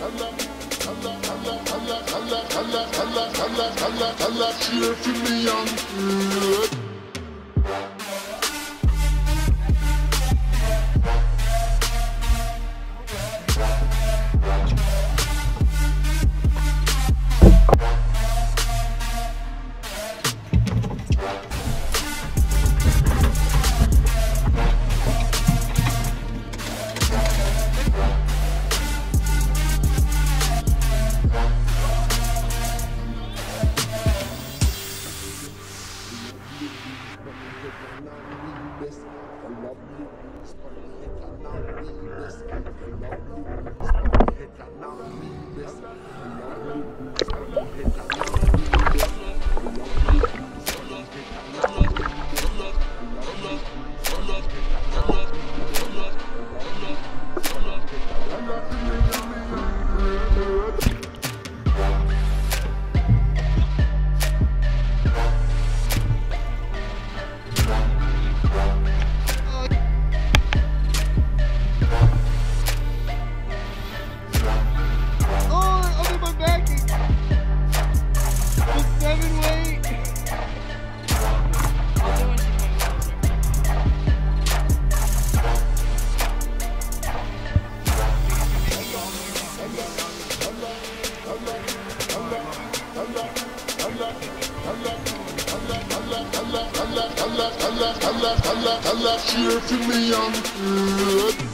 I love you. I love you for me, I'm good.